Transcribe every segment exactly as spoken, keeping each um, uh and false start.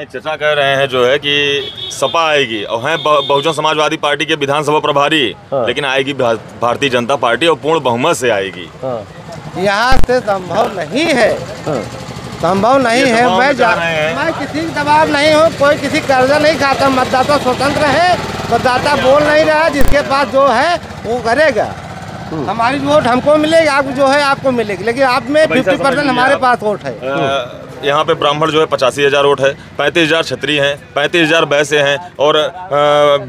हैं, चर्चा कर रहे हैं जो है कि सपा आएगी और हैं बहुजन समाजवादी पार्टी के विधानसभा प्रभारी, हाँ। लेकिन आएगी भारतीय जनता पार्टी और पूर्ण बहुमत से आएगी, हाँ। यहाँ से संभव नहीं है, हाँ। संभव नहीं है। मैं जा मैं किसी दबाव नहीं हूँ, कोई किसी कर्जा नहीं खाता, मतदाता स्वतंत्र है, मतदाता बोल नहीं रहा, जिसके पास जो है वो करेगा। हमारी वोट हमको मिलेगी, आपको जो है आपको मिलेगी, लेकिन आप में फिफ्टी परसेंट हमारे पास वोट है। यहाँ पे ब्राह्मण जो है पचासी हज़ार वोट है, पैंतीस हज़ार क्षत्रिय हैं, पैंतीस हज़ार वैसे हैं और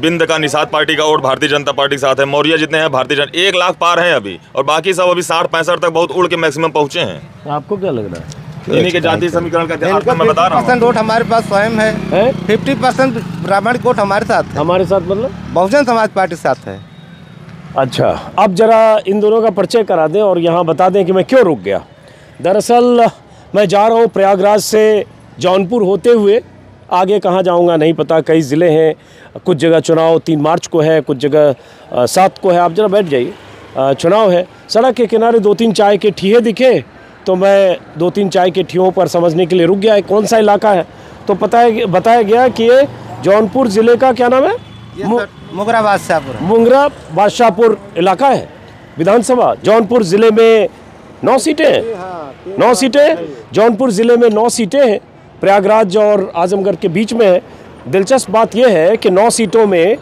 बिंद का निषाद पार्टी का वोट भारतीय जनता पार्टी के साथ है। मौर्य जितने हैं भारतीय जनता एक लाख पार हैं अभी और बाकी सब अभी साठ पैंसठ तक बहुत उड़ के मैक्सिमम पहुँचे हैं। आपको क्या लग रहा है इन्हीं के जाति समीकरण का आपको मैं बता रहा हूँ। फिफ्टी परसेंट वोट हमारे पास स्वयं है, फिफ्टी परसेंट ब्राह्मण वोट हमारे साथ हमारे साथ मतलब बहुजन समाज पार्टी के साथ है। अच्छा, अब जरा इन दोनों का परिचय करा दें और यहाँ बता दें कि मैं क्यों रुक गया। दरअसल मैं जा रहा हूँ प्रयागराज से जौनपुर होते हुए, आगे कहाँ जाऊँगा नहीं पता, कई ज़िले हैं, कुछ जगह चुनाव तीन मार्च को है, कुछ जगह सात को है। आप जरा बैठ जाइए, चुनाव है। सड़क के किनारे दो तीन चाय के ठिये दिखे तो मैं दो तीन चाय के ठियों पर समझने के लिए रुक गया है कौन सा इलाका है, तो पता है बताया गया कि ये जौनपुर ज़िले का क्या नाम है, मुंगरा बादशाहपुर, मुंगरा बादशाहपुर इलाका है। विधानसभा जौनपुर ज़िले में नौ सीटें हैं, नौ सीटें जौनपुर ज़िले में नौ सीटें हैं, प्रयागराज और आजमगढ़ के बीच में है। दिलचस्प बात यह है कि नौ सीटों में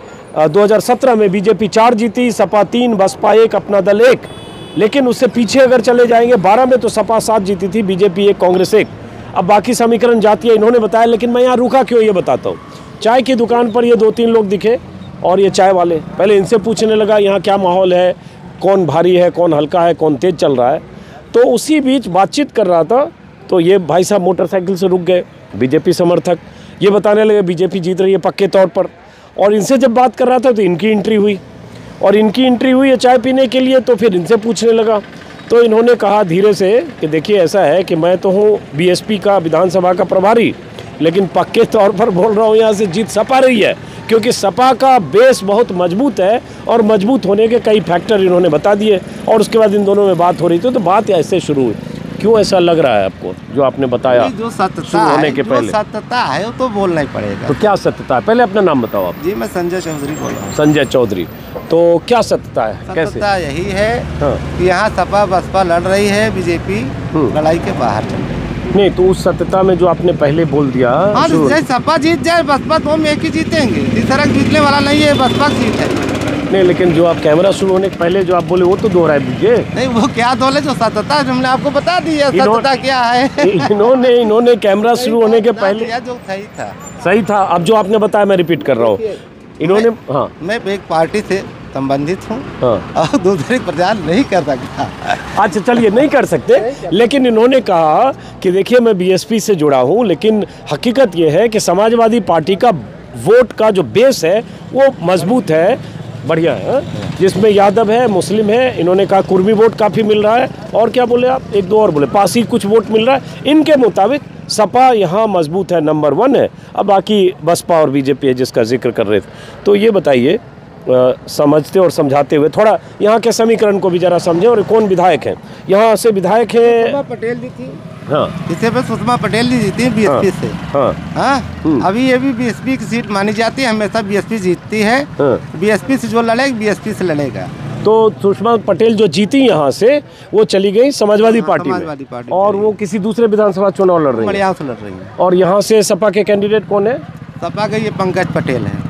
दो हज़ार सत्रह में बीजेपी चार जीती, सपा तीन, बसपा एक, अपना दल एक। लेकिन उससे पीछे अगर चले जाएंगे बारह में तो सपा सात जीती थी, बीजेपी एक, कांग्रेस एक। अब बाकी समीकरण जाती है, इन्होंने बताया। लेकिन मैं यहाँ रुका क्यों ये बताता हूँ। चाय की दुकान पर ये दो तीन लोग दिखे और ये चाय वाले, पहले इनसे पूछने लगा यहाँ क्या माहौल है, कौन भारी है, कौन हल्का है, कौन तेज़ चल रहा है। तो उसी बीच बातचीत कर रहा था तो ये भाई साहब मोटरसाइकिल से रुक गए, बीजेपी समर्थक, ये बताने लगे बीजेपी जीत रही है पक्के तौर पर। और इनसे जब बात कर रहा था तो इनकी एंट्री हुई और इनकी एंट्री हुई है चाय पीने के लिए, तो फिर इनसे पूछने लगा। तो इन्होंने कहा धीरे से कि देखिए ऐसा है कि मैं तो हूँ बीएसपी का विधानसभा का प्रभारी, लेकिन पक्के तौर पर बोल रहा हूँ यहाँ से जीत सपा रही है, क्योंकि सपा का बेस बहुत मजबूत है और मजबूत होने के कई फैक्टर इन्होंने बता दिए। और उसके बाद इन दोनों में बात हो रही थी तो बात ऐसे शुरू हुई। क्यों ऐसा लग रहा है आपको जो आपने बताया? जो सत्यता होने के पहले सत्यता है वो तो बोलना ही पड़ेगा। तो क्या सत्यता है, पहले अपना नाम बताओ आप। जी, मैं संजय चौधरी बोल रहा हूँ। संजय चौधरी, तो क्या सत्यता है? सत्यता यही है कि यहाँ सपा बसपा लड़ रही है, बीजेपी लड़ाई के बाहर चल रही है। नहीं तो उस सत्यता में जो आपने पहले बोल दिया, हाँ, जैसे सपा जीत जाए बसपा तो हम एक ही जीतेंगे, इस तरह जीतने वाला नहीं है, बसपा जीत है। नहीं, लेकिन जो आप कैमरा शुरू होने के पहले जो आप बोले वो तो दोहराए दीजिए। नहीं, वो क्या दोहरे, जो सत्यता हमने आपको बता दी है, सत्यता क्या है। इन्होंने इन्होंने कैमरा शुरू होने के पहले जो सही था सही था अब जो आपने बताया मैं रिपीट कर रहा हूँ। इन्होंने, हाँ, मैं एक पार्टी से संबंधित हूँ, हाँ, और दूसरी प्रचार नहीं कर सकता। अच्छा चलिए, नहीं कर सकते नहीं कर। लेकिन इन्होंने कहा कि देखिए मैं बीएसपी से जुड़ा हूँ, लेकिन हकीकत ये है कि समाजवादी पार्टी का वोट का जो बेस है वो मजबूत है, बढ़िया है, जिसमें यादव है, मुस्लिम है। इन्होंने कहा कुर्मी वोट काफ़ी मिल रहा है और क्या बोले आप, एक दो और बोले, पासी कुछ वोट मिल रहा है। इनके मुताबिक सपा यहाँ मजबूत है, नंबर वन है। अब बाकी बसपा और बीजेपी है जिसका जिक्र कर रहे थे। तो ये बताइए, समझते और समझाते हुए थोड़ा यहाँ के समीकरण को भी जरा समझें और कौन विधायक हैं यहाँ से। विधायक हैं सुषमा पटेल जी थी, हाँ, इसे पे सुषमा पटेल जी जीती है बीएसपी से, हाँ, हाँ, अभी ये भी बीएसपी की सीट मानी जाती है, हमेशा बीएसपी जीतती है, हाँ। बीएसपी से जो लड़ेगा बीएसपी से लड़ेगा। तो सुषमा पटेल जो जीती यहाँ से वो चली गई समाजवादी पार्टी में और वो किसी दूसरे विधानसभा चुनाव लड़ रही है। और यहाँ से सपा के कैंडिडेट कौन है? सपा के ये पंकज पटेल है,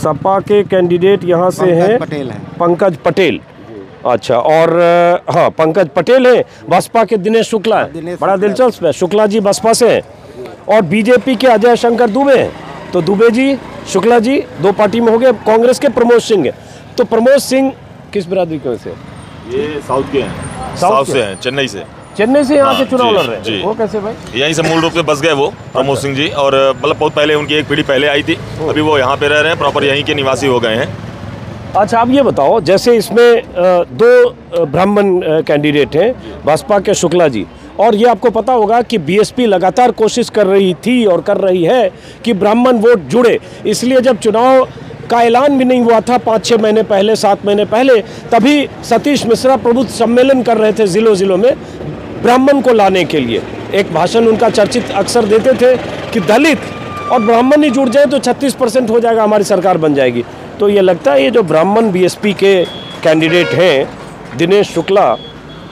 सपा के कैंडिडेट यहाँ से हैं पटेल हैं पंकज पटेल। अच्छा, और हाँ, पंकज पटेल हैं। बसपा के दिनेश शुक्ला है, बड़ा दिलचस्प है, शुक्ला जी बसपा से हैं। और बीजेपी के अजय शंकर दुबे हैं, तो दुबे जी शुक्ला जी दो पार्टी में हो गए। कांग्रेस के प्रमोद सिंह हैं, तो प्रमोद सिंह किस बिरादरी के से? ये साउथ के हैं, साउथ से हैं, चेन्नई से, चेन्नई से यहाँ से चुनाव लड़ रहे हैं। वो कैसे भाई? यहीं से मूल रूप से बस गए वो प्रमोद सिंह जी, और मतलब बहुत पहले उनकी एक पीढ़ी पहले आई थी, अभी वो यहाँ पे रह रहे हैं, प्रॉपर यहीं के निवासी हो गए हैं। अच्छा, आप ये बताओ, जैसे इसमें दो ब्राह्मण कैंडिडेट हैं बसपा के शुक्ला जी, और ये आपको पता होगा कि बीएसपी लगातार कोशिश कर रही थी और कर रही है कि ब्राह्मण वोट जुड़े, इसलिए जब चुनाव का ऐलान भी नहीं हुआ था पाँच छः महीने पहले, सात महीने पहले, तभी सतीश मिश्रा प्रबुद्ध सम्मेलन कर रहे थे ज़िलों ज़िलों में ब्राह्मण को लाने के लिए। एक भाषण उनका चर्चित अक्सर देते थे कि दलित और ब्राह्मण ही जुड़ जाए तो छत्तीस परसेंट हो जाएगा, हमारी सरकार बन जाएगी। तो ये लगता है ये जो ब्राह्मण बीएसपी के कैंडिडेट हैं दिनेश शुक्ला,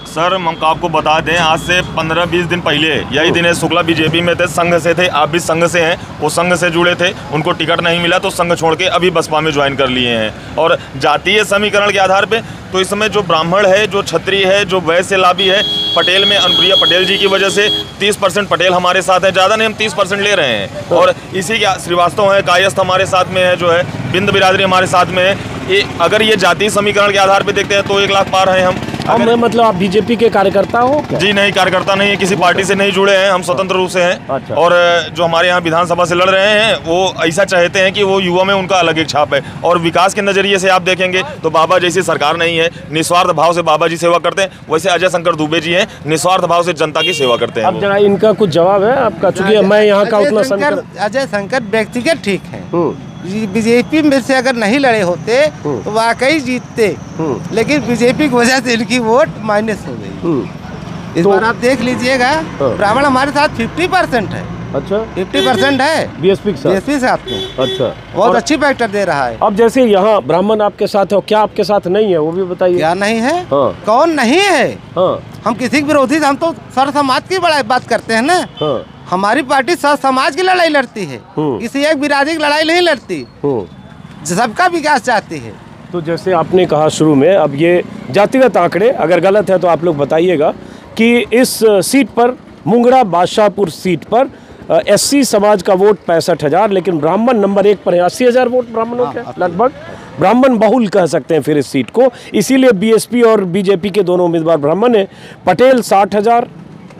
सर हम आपको बता दें आज से पंद्रह बीस दिन पहले यही दिनेश शुक्ला बीजेपी में थे, संघ से थे, आप भी संघ से हैं, वो संघ से जुड़े थे, उनको टिकट नहीं मिला तो संघ छोड़ के अभी बसपा में ज्वाइन कर लिए हैं। और जातीय समीकरण के आधार पे तो इसमें जो ब्राह्मण है, जो क्षत्रिय है, जो वैश्य लाभी है, पटेल में अनुप्रिया पटेल जी की वजह से तीस परसेंट पटेल हमारे साथ है, ज़्यादा नहीं हम तीस परसेंट ले रहे हैं। और इसी के श्रीवास्तव हैं, कायस्थ हमारे साथ में है, जो है बिंद बिरादरी हमारे साथ में है। ये अगर ये जातीय समीकरण के आधार पर देखते हैं तो एक लाख पार हैं हम। हम मतलब आप बीजेपी के कार्यकर्ता हो क्या? जी नहीं, कार्यकर्ता नहीं है, किसी पार्टी से नहीं जुड़े हैं, हम स्वतंत्र रूप से हैं। अच्छा। और जो हमारे यहाँ विधानसभा से लड़ रहे हैं वो ऐसा चाहते हैं कि वो युवा में उनका अलग एक छाप है। और विकास के नज़रिए से आप देखेंगे तो बाबा जैसी सरकार नहीं है, निस्वार्थ भाव से बाबा जी सेवा करते हैं, वैसे अजय शंकर दुबे जी हैं, निस्वार्थ भाव से जनता की सेवा करते हैं। अब जरा इनका कुछ जवाब है आपका, चूँकि मैं यहाँ का उतना अजय शंकर व्यक्तिगत ठीक है, बीजेपी में से अगर नहीं लड़े होते तो वाकई जीतते, लेकिन बीजेपी की वजह से इनकी वोट माइनस हो गई। इस तो बार आप देख लीजिएगा ब्राह्मण हमारे साथ पचास परसेंट है। अच्छा, पचास परसेंट है बीएसपी के साथ, बीएसपी साथ में। अच्छा, बहुत अच्छी फैक्टर दे रहा है। अब जैसे यहाँ ब्राह्मण आपके साथ है, क्या आपके साथ नहीं है वो भी बताइए। क्या नहीं है? हाँ। कौन नहीं है? हाँ। हम किसी के विरोधी, हम तो सर समाज की बड़ा बात करते हैं ना। हाँ। हमारी पार्टी सर समाज की लड़ाई लड़ती है, किसी एक बिरादरी की लड़ाई नहीं लड़ती, सबका विकास चाहती है। तो जैसे आपने कहा शुरू में, अब ये जातिगत आंकड़े अगर गलत है तो आप लोग बताइएगा कि इस सीट पर मुंगरा बादशाहपुर सीट पर एससी समाज का वोट पैंसठ हज़ार, लेकिन ब्राह्मण नंबर एक पर है, अस्सी हज़ार वोट ब्राह्मणों के, लगभग ब्राह्मण बहुल कह सकते हैं फिर इस सीट को। इसीलिए बीएसपी और बीजेपी के दोनों उम्मीदवार ब्राह्मण हैं। पटेल साठ हज़ार,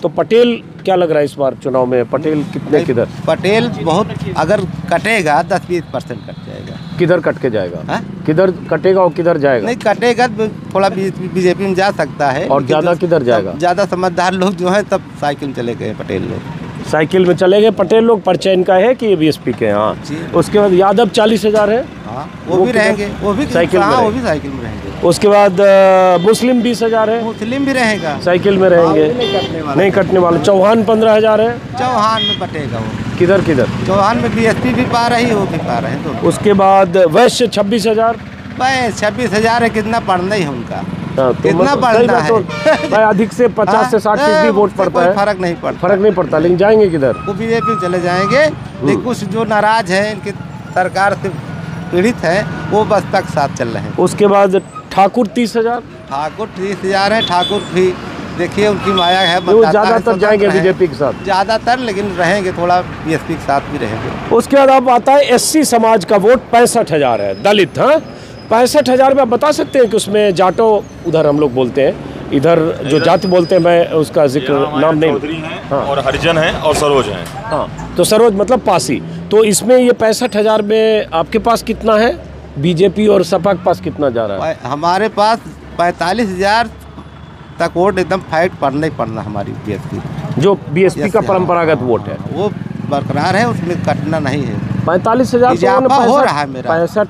तो पटेल क्या लग रहा है इस बार चुनाव में, पटेल कितने किधर? पटेल बहुत अगर कटेगा दस बीस परसेंट कट जाएगा। किधर कट के जाएगा, किधर कटेगा और किधर जाएगा? नहीं कटेगा थोड़ा बीजेपी में जा सकता है, और ज़्यादा किधर जाएगा? ज़्यादा समझदार लोग जो है सब साइकिल चले गए, पटेल लोग साइकिल में चले गए। पटेल लोग पर्चा इनका है कि ये बीएसपी के। हाँ, उसके बाद यादव चालीस हज़ार है, आ, वो, वो भी रहेंगे, वो भी साइकिल में, वो भी साइकिल में रहेंगे। उसके बाद मुस्लिम बीस हज़ार है, मुस्लिम भी रहेगा, साइकिल में रहेंगे, नहीं कटने वाला। चौहान पंद्रह हज़ार है, चौहान में कटेगा वो। किधर किधर? चौहान में बीएसपी भी पा रही है, वो भी पा रहे हैं। उसके बाद वैश्य छब्बीस हज़ार छब्बीस हज़ार है, कितना पढ़ना ही है उनका, कितना पड़ता है? भाई अधिक से पचास से साठ फीसदी वोट पड़ता है, फर्क नहीं पड़ता, फर्क नहीं पड़ता। लेकिन जाएंगे किधर? वो बीजेपी में चले जाएंगे। लेकिन कुछ जो नाराज हैं, इनकी सरकार से पीड़ित हैं, वो बसपा के साथ चल रहे हैं। उसके बाद ठाकुर तीस हज़ार ठाकुर तीस हज़ार है। ठाकुर भी देखिए उनकी माया है, ज़्यादातर जाएंगे बीजेपी के साथ, ज़्यादातर, लेकिन रहेंगे थोड़ा बीएसपी के साथ भी रहेंगे। उसके बाद अब आता है एससी समाज का वोट पैंसठ हज़ार है, दलित। हाँ, पैंसठ हज़ार में आप बता सकते हैं कि उसमें जाटो, उधर हम लोग बोलते हैं, इधर जो जाति बोलते हैं, मैं उसका जिक्र नाम नहीं। हाँ। और हरिजन हैं और सरोज हैं। हाँ, तो सरोज मतलब पासी। तो इसमें ये पैंसठ हज़ार में आपके पास कितना है, बीजेपी और सपा के पास कितना जा रहा है? हमारे पास पैंतालीस हज़ार तक वोट एकदम फाइट पड़ना ही पड़ना, हमारी बीएसपी जो बीएसपी का परम्परागत वोट है वो बरकरार है, उसमें कटना नहीं है। पैंतालीस हज़ार पैंसठ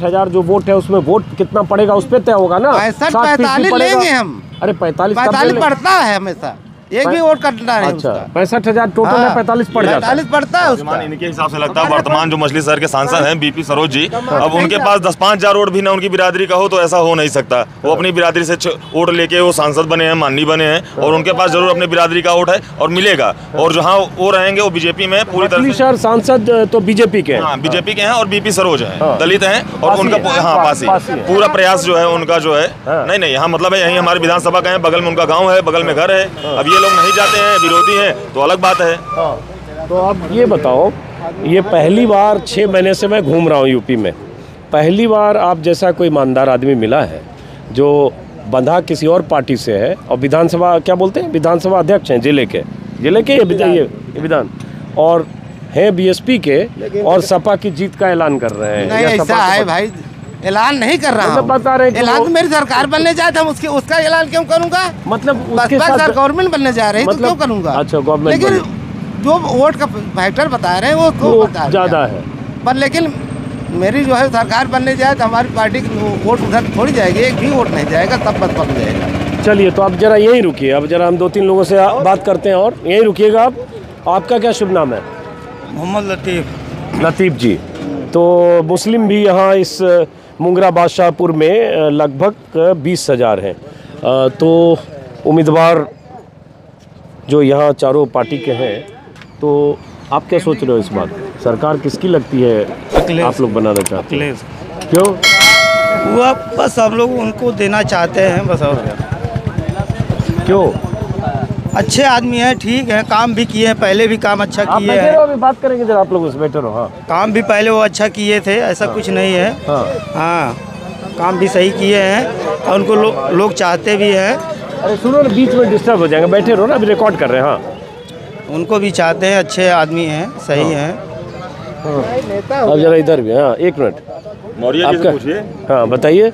हज़ार जो वोट है उसमें वोट कितना पड़ेगा उस पर तय होगा ना। पैंसठ पैंतालीस लेंगे हम। अरे पैंतालीस पैंतालीस पड़ता है हमेशा, एक भी वोट कटना है। अच्छा, पैंसठ हज़ार टोटल है, पैंतालीस पड़ जाता है, पड़ता है उसका। इनके हिसाब से लगता है वर्तमान जो मछलीशहर के सांसद हैं बीपी सरोज जी, अब उनके पास दस पाँच हज़ार वोट भी ना उनकी बिरादरी का हो तो ऐसा हो नहीं सकता। वो अपनी बिरादरी से वोट लेके वो सांसद बने हैं, माननीय बने हैं, और उनके पास जरूर अपनी बिरादरी का वोट है और मिलेगा। और जहाँ वो रहेंगे वो बीजेपी में पूरी तरह से। सांसद तो बीजेपी के, हाँ बीजेपी के हैं, और बीपी सरोज हैं, दलित हैं, और उनका हाँ पासी पूरा प्रयास जो है उनका जो है, नहीं नहीं यहाँ मतलब है यहीं हमारे विधानसभा का है, बगल में उनका गाँव है, बगल में घर है। अब लोग नहीं जाते हैं, विरोधी हैं तो अलग बात है। हाँ। तो आप ये बताओ, ये पहली बार छः महीने से मैं घूम रहा हूँ यूपी में, पहली बार आप जैसा कोई ईमानदार आदमी मिला है जो बंधा किसी और पार्टी से है और विधानसभा क्या बोलते हैं, विधानसभा अध्यक्ष हैं जिले के, जिले के ये विधान, और हैं बीएसपी के और सपा की जीत का ऐलान कर रहे हैं। नहीं, ऐसा है भाई, ऐलान नहीं कर रहा, मतलब बता रहे हैं ऐलान तो मेरी सरकार बनने जाता है, उसके उसका ऐलान क्यों करूंगा? मतलब उसके साथ गवर्नमेंट बनने जा रही है, मतलब तो क्यों करूंगा? अच्छा, गवर्नमेंट, लेकिन जो वोट का फैक्टर बता रहे हैं वो तो ज़्यादा है, पर लेकिन मेरी जो है सरकार बनने जाए तो हमारी पार्टी की वोट उधर थोड़ी जाएगी, एक भी वोट नहीं जाएगा, सब बस बन जाएगा। चलिए, तो आप जरा यहीं रुकिए, अब जरा हम दो तीन लोगों से बात करते हैं, और यहीं रुकिएगा आप। आपका क्या शुभ नाम है? मोहम्मद लतीफ़। लतीफ़ जी। तो मुस्लिम भी यहाँ इस मुंगरा बादशाहपुर में लगभग बीस हज़ार हैं। तो उम्मीदवार जो यहाँ चारों पार्टी के हैं, तो आप क्या सोच रहे हो इस बात, सरकार किसकी लगती है आप लोग बनाना चाहते हैं? क्यों वो बस हम लोग उनको देना चाहते हैं बस। और क्यों? अच्छे आदमी हैं, ठीक है, काम भी किए हैं, पहले भी काम अच्छा किए हैं। अभी बात करेंगे जरा आप लोग उस बेटर हो। हाँ, काम भी पहले वो अच्छा किए थे, ऐसा कुछ नहीं है। हाँ हाँ, काम भी सही किए हैं और उनको लोग लोग चाहते भी हैं। अरे सुनो ना, बीच में डिस्टर्ब हो जाएंगे, बैठे रहो ना, अभी रिकॉर्ड कर रहे हैं। हाँ, उनको भी चाहते हैं, अच्छे आदमी हैं, सही हैं। हाँ, अब जरा इधर भी। हाँ, एक मिनट, मौर्या जी से पूछिए। हाँ बताइए,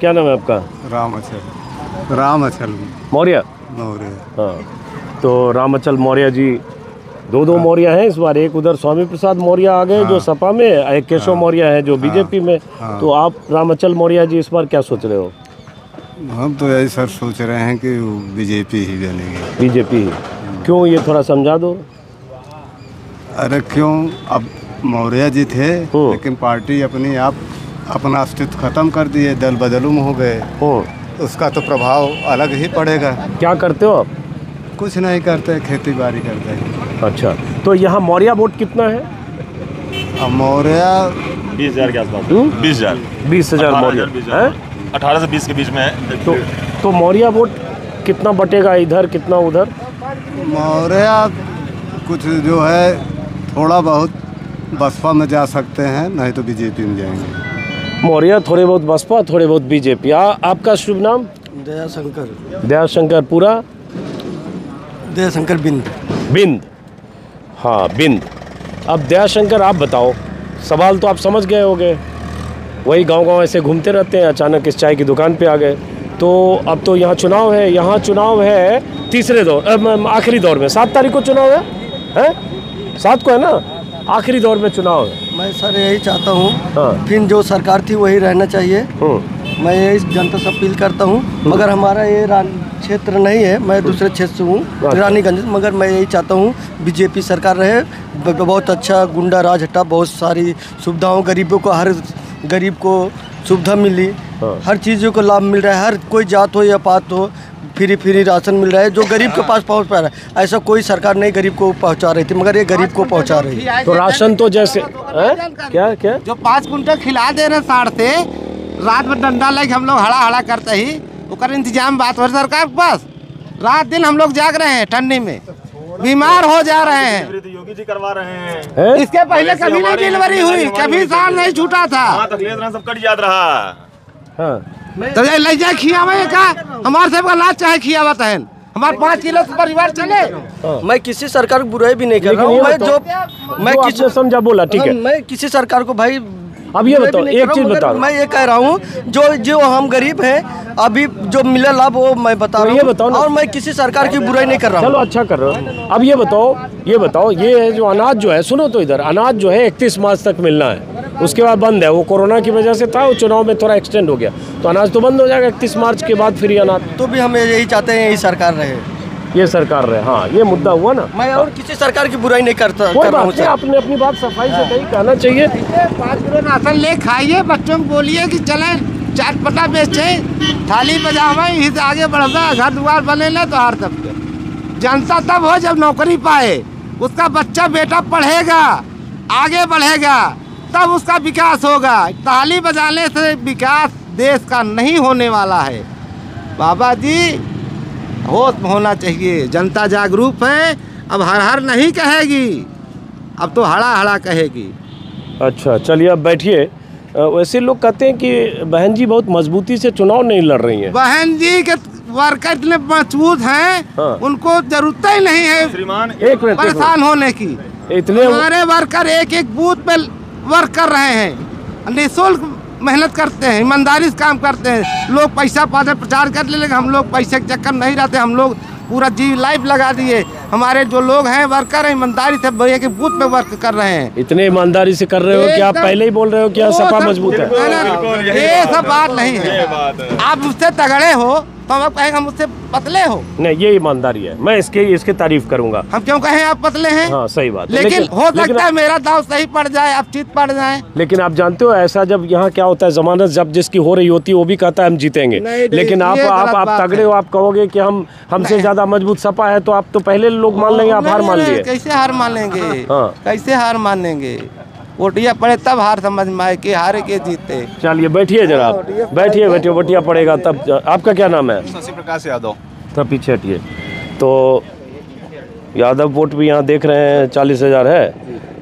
क्या नाम है आपका? राम अचल। राम अचल मौर्या। मौर्य। हाँ, तो राम अचल मौर्य जी, दो दो मौर्य हैं इस बार। एक उधर स्वामी प्रसाद मौर्य आ गए। हाँ, जो सपा में, एक केशव मौर्य है जो बीजेपी में। हाँ, तो आप राम अचल मौर्य जी इस बार क्या सोच रहे हो? हम तो यही सर सोच रहे हैं कि बीजेपी ही बनेगी। बीजेपी ही? क्यों, ये थोड़ा समझा दो। अरे क्यों, अब मौर्य जी थे लेकिन पार्टी अपनी आप अपना अस्तित्व खत्म कर दिए, दल बदलुम हो गए, उसका तो प्रभाव अलग ही पड़ेगा। क्या करते हो आप? कुछ नहीं करते, खेती बाड़ी करते हैं। अच्छा, तो यहाँ मौर्या वोट कितना है? मौर्या बीस हज़ार के आसपास। बीस हज़ार बीस हज़ार मौर्या, अठारह से बीस के बीच में। तो तो मौर्या वोट कितना बटेगा इधर, कितना उधर? मौर्या कुछ जो है थोड़ा बहुत बसपा में जा सकते हैं, नहीं तो बीजेपी में जाएंगे। मौर्या थोड़े बहुत बसपा, थोड़े बहुत बीजेपी। आ, आपका शुभ नाम? दया शंकर। दया शंकर पूरा? दया शंकर बिंद। बिंद, हाँ बिंद। अब दया शंकर आप बताओ, सवाल तो आप समझ गए होंगे, वही गांव गांव ऐसे घूमते रहते हैं, अचानक इस चाय की दुकान पे आ गए। तो अब तो यहाँ चुनाव है, यहाँ चुनाव है तीसरे दौर, आखिरी दौर में। सात तारीख को चुनाव है, है? सात को है ना, आखिरी दौर में चुनाव है। मैं सर यही चाहता हूँ, हाँ। फिर जो सरकार थी वही रहना चाहिए। मैं यही जनता से अपील करता हूँ, मगर हमारा ये क्षेत्र नहीं है, मैं दूसरे क्षेत्र से हूँ, रानीगंज। मगर मैं यही चाहता हूँ बीजेपी सरकार रहे, बहुत अच्छा गुंडा राज हटा, बहुत सारी सुविधाओं, गरीबों को, हर गरीब को सुविधा मिली, हाँ। हर चीज़ों को लाभ मिल रहा है, हर कोई जात हो या पात हो, फ्री फ्री राशन मिल रहा है, जो गरीब के पास पहुंच पा रहा है। ऐसा कोई सरकार नहीं गरीब को पहुंचा रही थी, मगर ये गरीब को पहुंचा रही है। तो राशन तो जैसे क्या क्या जो पाँच कुंटल खिला दे रहे साढ़ से, रात में डंडा लेके हम लोग हड़ा हड़ा करते ही उसका इंतजाम बात हो सरकार के पास। रात दिन हम लोग जाग रहे हैं, ठंडी में बीमार हो जा रहे हैं। योगी जी करवा रहे हैं, इसके पहले कभी नहीं डिलीवरी हुई, कभी साल नहीं छूटा था, सब कट याद रहा। तो लैजा खियावा का हमारे सब का लाज चाहे खियावा तहन हमारे पाँच किलो परिवार चले। मैं किसी सरकार को बुराई भी नहीं कर रहा हूँ, मैं जो मैं किसी समझा बोला ठीक है, मैं किसी सरकार को भाई अब ये बताओ, एक चीज बताओ, मैं ये कह रहा हूँ जो जो हम गरीब हैं अभी जो मिला लाभ वो मैं बता रहा हूँ, ये बताओ ना। और मैं किसी सरकार की बुराई नहीं कर रहा हूँ, चलो अच्छा कर रहा हूँ। अब ये बताओ, ये बताओ ये है जो अनाज जो है, सुनो तो इधर, अनाज जो है इकतीस मार्च तक मिलना है, उसके बाद बंद है, वो कोरोना की वजह से था, वो चुनाव में थोड़ा एक्सटेंड हो गया, तो अनाज तो बंद हो जाएगा इकतीस मार्च के बाद, फिर ये अनाज। तो भी हम यही चाहते हैं यही सरकार रहे, ये सरकार रहे। हाँ, ये मुद्दा हुआ ना। मैं और किसी सरकार की बुराई नहीं करता, कोई बात नहीं, आपने अपनी बात सफाई से कही, कहना चाहिए। पाँच किलो राशन ले खाइए, बच्चों को बोलिए कि चले चाट पटा बेचे, थाली बजावे, इस आगे बढ़ता, घर द्वार बने ना, तो हर तबके जनता तब हो जब नौकरी पाए, उसका बच्चा बेटा पढ़ेगा, आगे बढ़ेगा, तब उसका विकास होगा। थाली बजाने से विकास देश का नहीं होने वाला है। बाबा जी होश होना चाहिए, जनता जागरूक है, अब हर हर नहीं कहेगी, अब तो हड़ा हड़ा कहेगी। अच्छा चलिए अब बैठिए। वैसे लोग कहते हैं कि बहन जी बहुत मजबूती से चुनाव नहीं लड़ रही हैं, बहन जी के वर्कर इतने मजबूत हैं, हाँ। उनको जरूरत ही नहीं है श्रीमान एक परेशान होने की, इतने हमारे वर्कर एक एक बूथ पे वर्क कर रहे हैं, निःशुल्क मेहनत करते हैं, ईमानदारी से काम करते हैं। लोग पैसा पाते प्रचार कर ले, लेकिन हम लोग पैसे के चक्कर नहीं रहते, हम लोग पूरा जी लाइफ लगा दिए। हमारे जो लोग हैं वर्कर हैं, ईमानदारी से भैया के बूथ पे वर्क कर रहे हैं। इतने ईमानदारी से कर रहे हो कि आप पहले ही बोल रहे हो कि सपा मजबूत है, ये सब बात नहीं है। आप उससे तगड़े हो, तो हम आप कहें हम उससे पतले हो? नहीं, ये ईमानदारी है, मैं इसके इसके तारीफ करूंगा। हम क्यों कहें आप पतले हैं? हाँ, सही बात। लेकिन, लेकिन हो सकता लेकिन है मेरा दाव सही पड़ जाए, आप चीत पड़ जाए। लेकिन आप जानते हो ऐसा जब यहाँ क्या होता है, जमानत जब जिसकी हो रही होती है वो भी कहता है हम जीतेंगे, लेकिन आप आप तगड़े हो, आप कहोगे की हम हमसे ज्यादा मजबूत सपा है तो आप तो पहले लोग मान लेंगे, आप हार मान लेंगे। कैसे हार मान लेंगे? कैसे हार मानेंगे? वोटिया पड़े तब हार समझ में आए कि हारे के जीते। चलिए बैठिए जरा, बैठिए बैठिए, वोटिया पड़ेगा तब। आपका क्या नाम है? शशि प्रकाश यादव। तब पीछे हटिए। तो यादव वोट भी यहाँ देख रहे हैं चालीस हजार है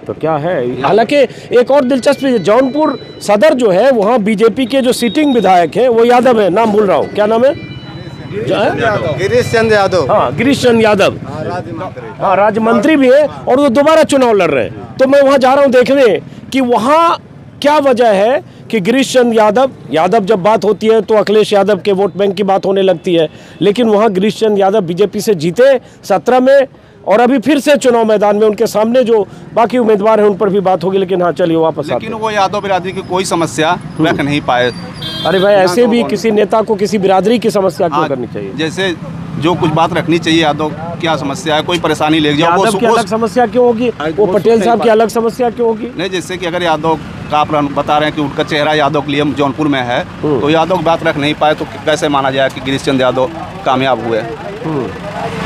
तो क्या है। हालांकि एक और दिलचस्प है, जौनपुर सदर जो है वहाँ बीजेपी के जो सीटिंग विधायक है वो यादव है, नाम भूल रहा हूँ, क्या नाम है? गिरीश चंद यादव। हाँ, गिरीश चंद यादव, हाँ, राज्य मंत्री भी है और वो दोबारा चुनाव लड़ रहे हैं। तो मैं वहाँ जा रहा हूँ देखने कि वहाँ क्या वजह है कि गिरीश चंद यादव यादव जब बात होती है तो अखिलेश यादव के वोट बैंक की बात होने लगती है, लेकिन वहाँ गिरीश चंद यादव बीजेपी से जीते सत्रह में और अभी फिर से चुनाव मैदान में, उनके सामने जो बाकी उम्मीदवार हैं उन पर भी बात होगी। लेकिन हाँ चलिए वापस, लेकिन वो यादव बिरादरी की कोई समस्या रख नहीं पाए। अरे भाई ऐसे भी किसी नेता को किसी बिरादरी की समस्या क्यों करनी चाहिए? जैसे जो कुछ बात रखनी चाहिए, यादव क्या समस्या है, कोई परेशानी ले जाओ, वो की अलग समस्या क्यों होगी, वो पटेल साहब की अलग समस्या क्यों होगी? नहीं, जैसे कि अगर यादव का आप बता रहे हैं कि उनका चेहरा यादव के लिए जौनपुर में है तो यादव बात रख नहीं पाए तो कैसे माना जाए कि गिरीश चंद यादव कामयाब हुए?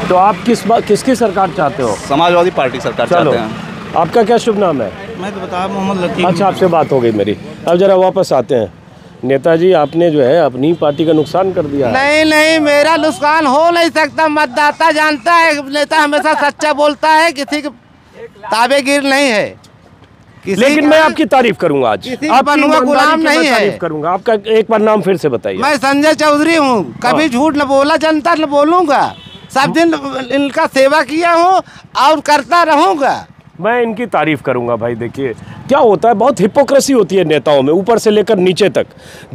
तो आप किस किसकी सरकार चाहते हो? समाजवादी पार्टी सरकार चाहते हैं। आपका क्या शुभ नाम है? मैं तो बताया मोहम्मद लतीफ। अच्छा, आपसे बात हो गई मेरी। अब जरा वापस आते हैं। नेताजी आपने जो है अपनी पार्टी का नुकसान कर दिया। नहीं नहीं, मेरा नुकसान हो नहीं सकता, मतदाता जानता है नेता हमेशा सच्चा बोलता है, किसी के ताबेगिर नहीं है किसी। लेकिन मैं आपकी तारीफ करूंगा आज, आप गुलाम नहीं है। तारीफ करूंगा। आपका एक बार नाम फिर से बताइए। मैं संजय चौधरी हूँ, कभी झूठ न बोला, जनता न बोलूँगा, सब दिन इनका सेवा किया हूँ और करता रहूँगा। मैं इनकी तारीफ करूंगा। भाई देखिए क्या होता है, बहुत हिपोक्रेसी होती है नेताओं में, ऊपर से लेकर नीचे तक।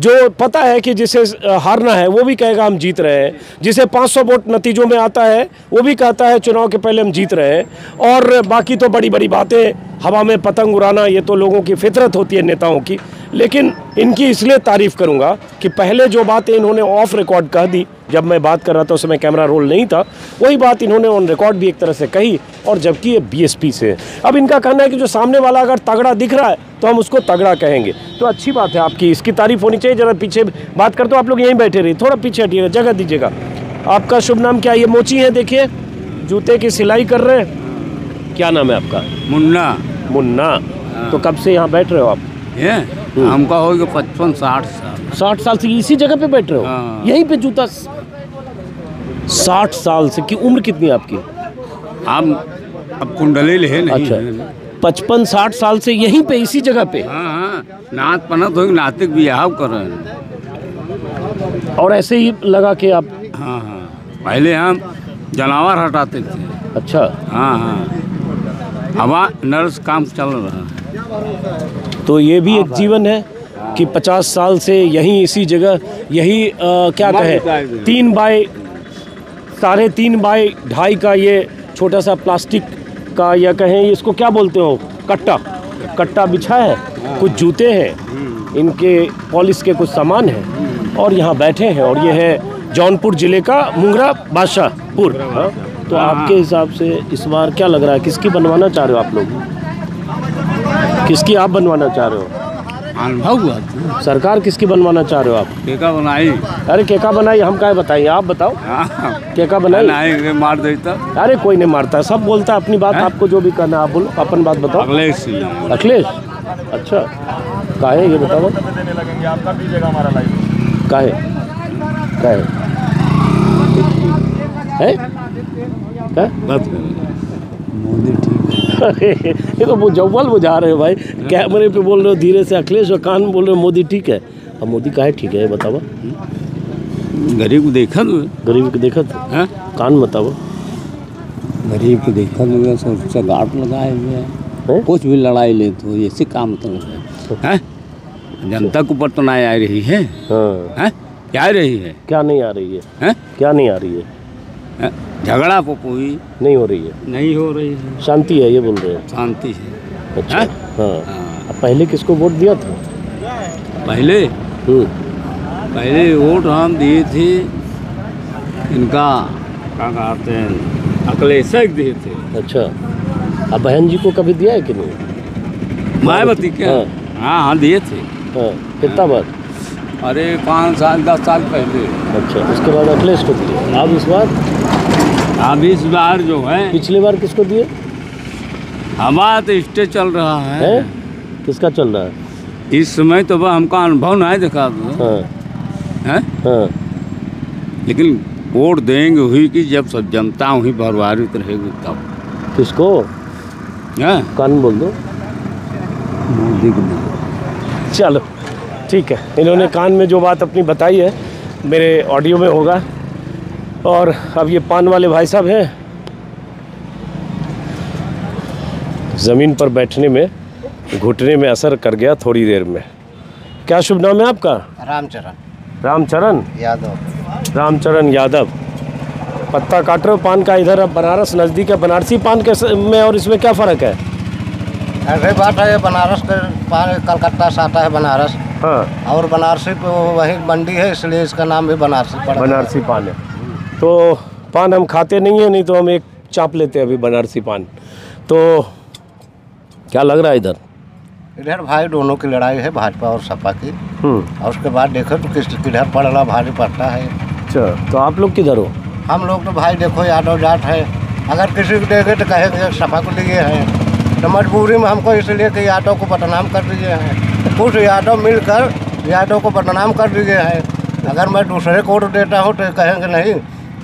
जो पता है कि जिसे हारना है वो भी कहेगा हम जीत रहे हैं, जिसे पाँच सौ वोट नतीजों में आता है वो भी कहता है चुनाव के पहले हम जीत रहे हैं, और बाकी तो बड़ी बड़ी बातें, हवा में पतंग उड़ाना, ये तो लोगों की फितरत होती है नेताओं की। लेकिन इनकी इसलिए तारीफ़ करूंगा कि पहले जो बातें इन्होंने ऑफ रिकॉर्ड कह दी, जब मैं बात कर रहा था उस समय कैमरा रोल नहीं था, वही बात इन्होंने ऑन रिकॉर्ड भी एक तरह से कही, और जबकि ये बीएसपी से। अब इनका कहना है कि जो सामने वाला अगर तगड़ा दिख रहा है तो हम उसको तगड़ा कहेंगे, तो अच्छी बात है, आपकी इसकी तारीफ होनी चाहिए। जरा पीछे बात करते हो आप लोग, यहीं बैठे रहिए, थोड़ा पीछे हटिएगा, जगह दीजिएगा। आपका शुभ नाम क्या? ये मोची है, देखिए जूते की सिलाई कर रहे हैं। क्या नाम है आपका? मुन्ना। मुन्ना, तो कब से यहाँ बैठ रहे हो आप? हमका होगा पचपन साठ साल। साठ साल से इसी जगह पे बैठ रहे हो, यहीं पे जूता? साठ साल से। की उम्र कितनी है आपकी? हम अब कुंडली है नहीं। अच्छा, पचपन साठ साल से यहीं पे इसी जगह पे? हाँ, नात पनत हो नातिक भी आप कर रहे हैं और ऐसे ही लगा के आप? हाँ हाँ, पहले हम जानवर हटाते थे। अच्छा, हाँ हाँ, हवा नर्स काम चल रहा है। तो ये भी एक जीवन है कि पचास साल से यहीं इसी जगह, यही आ, क्या कहे, तीन बाई साढ़े तीन बाई ढाई का ये छोटा सा प्लास्टिक का, या कहें इसको क्या बोलते हो, कट्टा कट्टा बिछा है, कुछ जूते हैं, इनके पॉलिश के कुछ सामान हैं, और यहाँ बैठे हैं। और ये है जौनपुर जिले का मुंगरा बादशाह पुर। तो आपके हिसाब से इस बार क्या लग रहा है, किसकी बनवाना चाह रहे हो आप लोग, किसकी आप बनवाना चाह रहे हो? अनुभव सरकार किसकी बनवाना चाह रहे हो आप? केका बनाई। अरे केका बनाई हम क्या बताइए, आप बताओ। केका बनाई मार देता। अरे कोई नहीं मारता, सब बोलता अपनी बात। है? आपको जो भी कहना आप बोलो, अपन बात बताओ। अखिलेश। अखिलेश, अच्छा का है ये बताओ। का है, का है? है? है? मोदी ठीक। ये तो जव्वल बुझा रहे हो भाई, कैमरे पे बोल रहे हो धीरे से अखिलेश, और कान में बोल रहे हो मोदी ठीक है। अब मोदी काहे ठीक है बताओ? गरीब को देखा तो, गरीब को देखा तो है? कान बताओ, गरीब को देखा तो सबसे गांठ लगाए हुए है, कुछ भी लड़ाई ले तो ऐसे काम तो है, जनता के ऊपर तो ना आ रही है। हाँ, क्या आ रही है, क्या नहीं आ रही है, क्या नहीं आ रही है, झगड़ा पोपोई नहीं हो रही है, नहीं हो रही है, शांति है, ये बोल रहे हैं शांति है। अच्छा, हाँ, हाँ। पहले किसको वोट दिया था? पहले पहले वोट हम दिए थे इनका क्या कहते हैं अखिलेश दिए थे। अच्छा, अब बहन जी को कभी दिया है कि नहीं? मायावती के? हाँ हाँ, हाँ दिए थे। हाँ, कितना बार? अरे पाँच साल दस साल पहले। अच्छा, उसके बाद अखिलेश को दिए। आप इस बार? आप इस बार जो है, पिछले बार किसको दिए? हमारा तो स्टेज चल रहा है, है? किसका चल रहा है इस समय? तो वह हमका अनुभव नहीं दिखा दो। हाँ। है? हाँ। लेकिन वोट देंगे हुई कि जब सब जनता वहीं प्रभावित रहेगी तब। किसको? कान बोल दो, मोदी को। चलो ठीक है, इन्होंने कान में जो बात अपनी बताई है मेरे ऑडियो में होगा। और अब ये पान वाले भाई साहब हैं, ज़मीन पर बैठने में घुटने में असर कर गया थोड़ी देर में। क्या शुभ नाम है आपका? रामचरण। रामचरण यादव। रामचरण यादव। पत्ता काट रहे हो पान का? इधर अब बनारस नज़दीक है, बनारसी पान कैसे में और इसमें क्या फ़र्क है? ऐसे बात है, बनारस के पान कलकत्ता से आता है बनारस। हाँ। और बनारसी तो वही मंडी है, इसलिए इसका नाम भी बनारसी पान। बनारसी पान है तो पान हम खाते नहीं है, नहीं तो हम एक चाप लेते हैं अभी बनारसी पान। तो क्या लग रहा है इधर? इधर भाई दोनों की लड़ाई है, भाजपा और सपा की। और उसके बाद देखो तो किस किधर पड़ रहा, भारी पड़ता है। अच्छा, तो आप लोग किधर हो? हम लोग तो भाई देखो यादव जाट है, अगर किसी को देखे तो कहेंगे सपा को लिए है। तो मजबूरी में हमको इसलिए कि यादव को बदनाम कर दिए हैं, कुछ यादव मिलकर यादव को बदनाम कर दिए हैं। अगर मैं दूसरे को वोट देता हूँ तो कहेंगे नहीं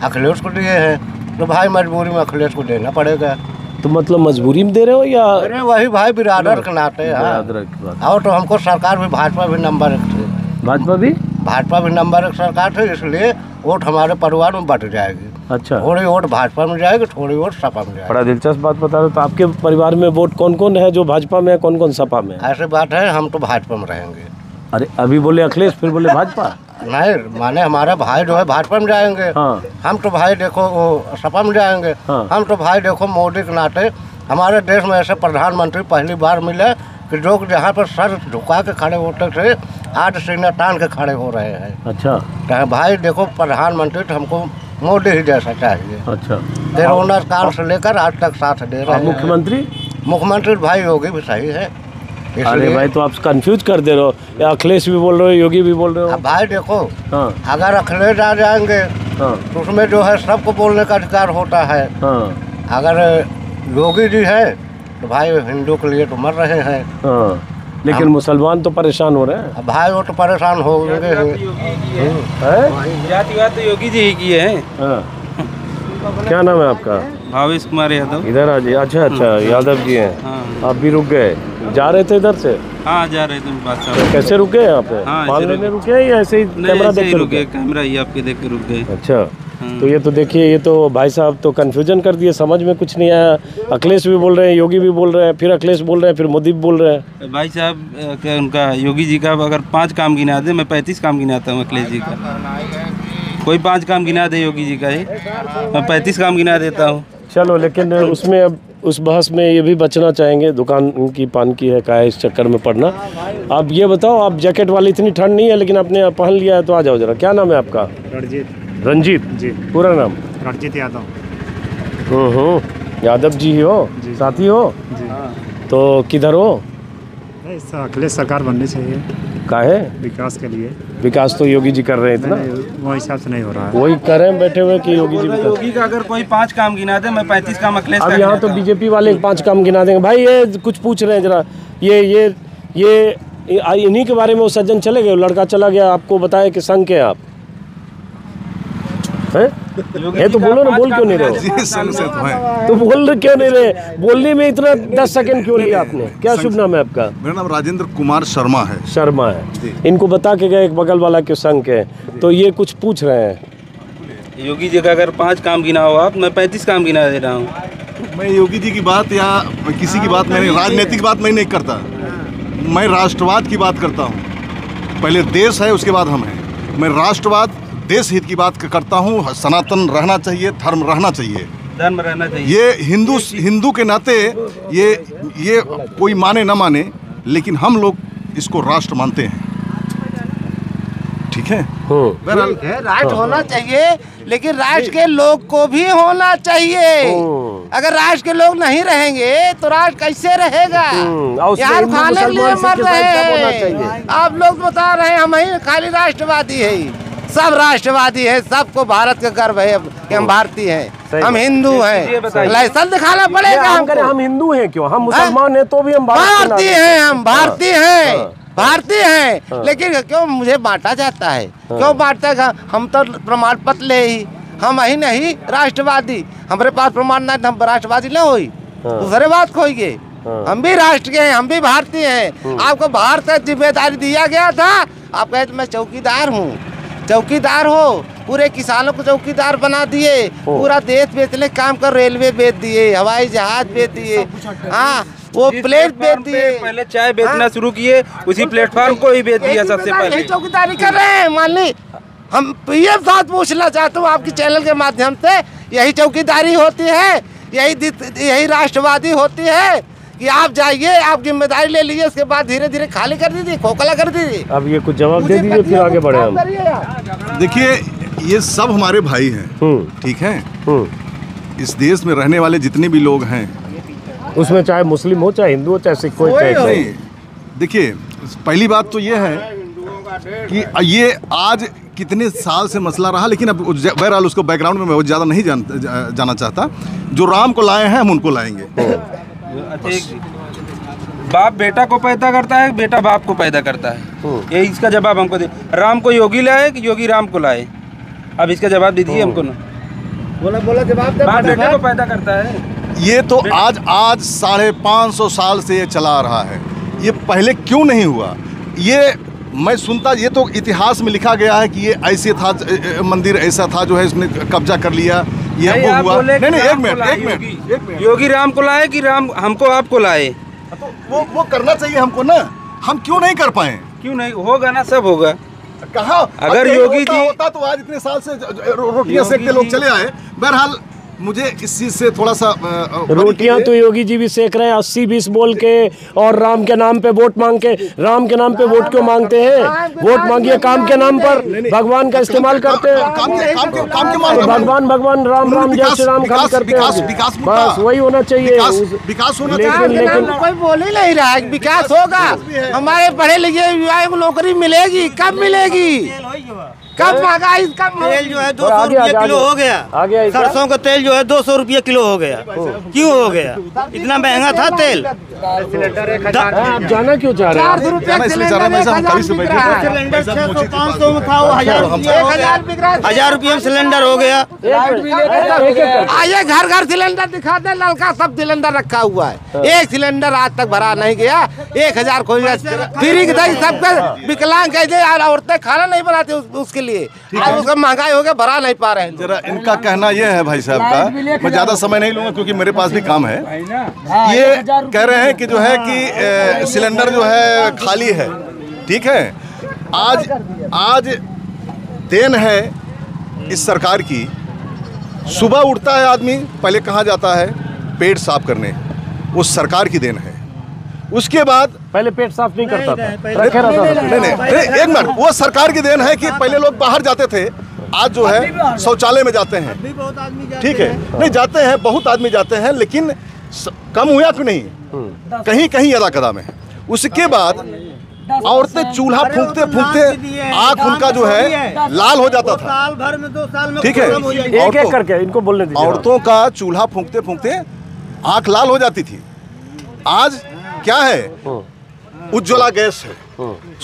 अखिलेश को दिए हैं, तो भाई मजबूरी में अखिलेश को देना पड़ेगा। तो मतलब मजबूरी में दे रहे हो या? अरे वही भाई बिरादर के नाते हैं। और तो हमको सरकार भी भाजपा भी नंबर एक थी, भाजपा भी भाजपा भी नंबर एक सरकार थी, इसलिए वोट हमारे परिवार में बट जाएगी। अच्छा, थोड़ी वोट भाजपा में जाएगी, थोड़ी वोट सपा में जाएगी। बड़ा दिलचस्प बात बता रहे। तो आपके परिवार में वोट कौन कौन है जो भाजपा में है, कौन कौन सपा में? ऐसी बात है, हम तो भाजपा में रहेंगे। अरे अभी बोले अखिलेश फिर बोले भाजपा। नहीं माने हमारा भाई जो है भाजपा में जाएंगे। हाँ। हम तो भाई देखो सपा में जाएंगे। हाँ। हम तो भाई देखो मोदी के नाते हमारे देश में ऐसे प्रधानमंत्री पहली बार मिले कि लोग जहाँ पर सर झुका के खड़े होते थे आज सीना तान के खड़े हो रहे हैं। अच्छा, तो भाई देखो प्रधानमंत्री तो हमको मोदी ही जैसा चाहिए। अच्छा, कोरोना काल से लेकर आज तक साथ दे रहे हैं। मुख्यमंत्री मुख्यमंत्री भाई योगी भी सही है। अरे भाई, तो आप कंफ्यूज कर दे रहे हो, अखिलेश भी बोल रहे हो योगी भी बोल रहे हो। भाई देखो, हाँ। अगर अखिलेश आ जाएंगे, हाँ। तो उसमें जो है सबको बोलने का अधिकार होता है। हाँ। अगर योगी जी है तो भाई हिंदू के लिए तो मर रहे हैं। हाँ। लेकिन मुसलमान तो परेशान हो रहे हैं। भाई वो तो परेशान हो गए हैं। जातिवाद तो योगी जी की है। क्या नाम है आपका? भावेश कुमार यादव। इधर आ जी। अच्छा अच्छा, यादव जी हैं। आप भी रुक गए, जा रहे थे इधर से? हाँ जा रहे थे। कैसे रुके यहाँ पे? पान लेने रुके या ऐसे ही कैमरा देख के रुके? कैमरा ही आपके देख के रुक गए। अच्छा, तो ये तो देखिए, ये तो भाई साहब तो कन्फ्यूजन कर दिए, समझ में कुछ नहीं आया। अखिलेश भी बोल रहे हैं, योगी भी बोल रहे हैं, फिर अखिलेश बोल रहे हैं, फिर मोदी भी बोल रहे हैं। भाई साहब उनका योगी जी का अगर पांच काम गिना दे, मैं पैंतीस काम गिनाता हूँ अखिलेश जी का। कोई पांच काम गिना दे योगी जी का, ये मैं पैंतीस काम गिना देता हूँ। चलो, लेकिन उसमें अब उस बहस में ये भी बचना चाहेंगे, दुकान उनकी पान की है, काहे इस चक्कर में पड़ना। अब ये बताओ, आप जैकेट वाली इतनी ठंड नहीं है लेकिन आपने पहन लिया है, तो आ जाओ जरा। क्या नाम है आपका? रणजीत। रंजीत जी। पूरा नाम? रणजीत यादव। ओहो, यादव जी हो जी। साथी हो जी। तो किधर हो? अखिलेश सरकार बननी चाहिए। काहे? विकास के लिए। विकास तो योगी जी कर रहे हैं ना, वो हिसाब से नहीं हो रहा है। वही कर रहे हैं बैठे हुए कि योगी जी भी। योगी का अगर कोई पाँच काम गिना दे, मैं पैंतीस काम अखिलेश। अब यहाँ तो बीजेपी वाले पाँच काम गिना देंगे। भाई ये कुछ पूछ रहे हैं जरा, ये ये ये इन्हीं के बारे में। वो सज्जन चले गए, लड़का चला गया, आपको बताया कि संघ के आप है? ये तो बोलो ना, बोल क्यों नहीं रहे? तो बोल क्यों नहीं रहे? बोलने में इतना दस सेकंड क्यों लिया आपने? क्या शुभ नाम है आपका? मेरा नाम राजेंद्र कुमार शर्मा है। शर्मा है। इनको बता के गए एक बगल वाला के संघ के, तो ये कुछ पूछ रहे हैं। योगी जी का अगर पांच काम गिना हो आप, मैं पैंतीस काम गिना दे रहा हूँ। मैं योगी जी की बात या किसी की बात, मैंने राजनीतिक बात मैं नहीं करता, मैं राष्ट्रवाद की बात करता हूँ। पहले देश है उसके बाद हम हैं। मैं राष्ट्रवाद देश हित की बात करता हूँ। सनातन रहना चाहिए, धर्म रहना चाहिए, धर्म रहना चाहिए। ये हिंदू हिंदू के नाते ये ये कोई माने ना माने, लेकिन हम लोग इसको राष्ट्र मानते हैं। ठीक है, राइट होना चाहिए, लेकिन राष्ट्र के लोग को भी होना चाहिए। अगर राष्ट्र के लोग नहीं रहेंगे तो राष्ट्र कैसे रहेगा? यार खाने के लिए मर रहे हैं। आप लोग बता रहे हैं हम ही खाली राष्ट्रवादी है, सब राष्ट्रवादी है, सबको भारत का गर्व है कि हम भारतीय हैं, हम हिंदू हैं। लाइसेंस दिखाना पड़ेगा हमको। हम हिंदू हैं क्यों? हम मुसलमान हैं तो भी हम भारतीय हैं। हम भारतीय हैं, भारतीय हैं, लेकिन क्यों मुझे बांटा जाता है? क्यों बांटता है? हम तो प्रमाण पत्र ले ही, हम ही नहीं राष्ट्रवादी, हमारे पास प्रमाण ना, हम राष्ट्रवादी ना हुई दूसरे बात खोइए। हम भी राष्ट्र के हैं, हम भी भारतीय हैं। आपको भारत का जिम्मेदारी दिया गया था, आप कहते मैं चौकीदार हूँ। चौकीदार हो, पूरे किसानों को चौकीदार बना दिए, पूरा देश बेचने काम कर, रेलवे बेच दिए, हवाई जहाज बेच दिए, हाँ वो प्लेट बेच दिए, पहले चाय बेचना शुरू किए, उसी प्लेटफॉर्म को ही बेच दिया। सबसे पहले चौकीदारी कर रहे हैं। मान ली हम ये बात पूछना चाहते हूँ आपके चैनल के माध्यम से, यही चौकीदारी होती है, यही यही राष्ट्रवादी होती है कि आप जाइए, आप जिम्मेदारी ले लीजिए, उसके बाद धीरे धीरे खाली कर दीजिए, खोखला कर दीजिए। अब ये कुछ जवाब दे दीजिए फिर आगे बढ़े हम। देखिए ये सब हमारे भाई हैं, ठीक है, इस देश में रहने वाले जितने भी लोग हैं, उसमें चाहे मुस्लिम हो, चाहे हिंदू हो, चाहे सिख हो, चाहे नहीं। देखिए पहली बात तो ये है कि ये आज कितने साल से मसला रहा, लेकिन अब बहरहाल उसको बैकग्राउंड में मैं ज़्यादा नहीं जाना चाहता। जो राम को लाए हैं हम उनको लाएंगे। बाप बेटा को पैदा करता है, बेटा बाप को पैदा करता है, यही इसका जवाब हमको दे। राम को योगी लाए कि योगी राम को लाए? अब इसका जवाब दे दीजिए हमको ना। बोला बोला जवाब दे। बाप बेटे को पैदा करता है, ये तो आज आज साढ़े पाँच सौ साल से ये चला रहा है। ये पहले क्यों नहीं हुआ? ये मैं सुनता, ये तो इतिहास में लिखा गया है कि ये ऐसे था, मंदिर ऐसा था जो है इसने कब्जा कर लिया, ये हमको हुआ। नहीं नहीं, एक मिनट एक मिनट, योगी राम को लाए कि राम हमको आपको लाए? तो वो वो करना चाहिए हमको ना, हम क्यों नहीं कर पाए? क्यों नहीं होगा ना, सब होगा। कहा अगर योगी जी होता तो आज इतने साल से रोटियां सेक के लोग चले आए। बहरहाल मुझे इस चीज से थोड़ा सा, रोटियां तो योगी जी भी सेक रहे हैं अस्सी बीस बोल के, और राम के नाम पे वोट मांग के। राम के नाम पे वोट क्यों मांगते हैं? वोट मांगिए काम के नाम पर, भगवान का इस्तेमाल करते हैं, भगवान भगवान राम राम जय श्री राम खाली करते हैं, बस वही होना चाहिए। विकास होना चाहिए, लेकिन कोई बोल ही नहीं रहा है विकास होगा। हमारे पढ़े लिखे युवा को नौकरी मिलेगी, कब मिलेगी? कब महंगाई कम? तेल जो है दो सौ रुपया किलो हो गया, सरसों का तेल जो है दो सौ रुपया किलो हो गया। क्यों हो गया? इतना महंगा था तेल? आप जाना क्यों चाह रहे हैं? चार सौ रुपया सिलेंडर, छह सौ पाँच सौ में था वो हजार हजार रुपये में सिलेंडर हो गया। ये घर घर सिलेंडर दिखा दे, लड़का सब सिलेंडर रखा हुआ है, एक सिलेंडर आज तक भरा नहीं गया। एक हजार खोजा फ्री दही सबका, विकलांग औरतें खाना नहीं बनाती उसके लिए, उसका महंगाई हो गया, भरा नहीं पा रहे हैं। जरा इनका कहना यह है भाई साहब का, मैं ज्यादा समय नहीं लूंगा क्योंकि मेरे पास भी काम है। ये कह रहे हैं कि जो है कि सिलेंडर जो है खाली है, ठीक है। आज आज देन है इस सरकार की। सुबह उठता है आदमी, पहले कहाँ जाता है? पेट साफ करने, वो सरकार की देन है। उसके बाद पहले पेट साफ नहीं करता था, नहीं नहीं एक मिनट, वो सरकार की देन है कि पहले लोग बाहर जाते थे, आज जो है शौचालय में जाते हैं, ठीक है। नहीं जाते हैं, बहुत आदमी जाते हैं, लेकिन कम हुआ कि नहीं? कहीं कहीं अदा कदा में। उसके बाद औरतें चूल्हा फूंकते फूंकते आँख उनका जो है लाल हो जाता था, साल भर में दो साल में, ठीक है। एक एक करके इनको बोलने दीजिए। औरतों का चूल्हा फूंकते फूंकते आँख लाल हो जाती थी। आज क्या है? उज्ज्वला गैस है,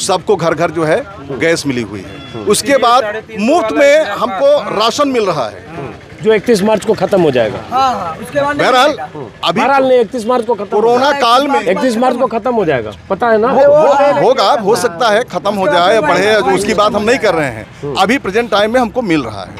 सबको घर घर जो है गैस मिली हुई है। उसके बाद मुफ्त में हमको राशन मिल रहा है, जो इकतीस मार्च को खत्म हो जाएगा। बहरहाल अभी बहरहाल नहीं, इकतीस मार्च को खत्म, कोरोना काल में इकतीस मार्च को खत्म हो जाएगा, पता है ना? होगा, हो सकता है खत्म हो जाए, बढ़े, उसकी बात हम नहीं कर रहे हैं। अभी प्रेजेंट टाइम में हमको मिल रहा है,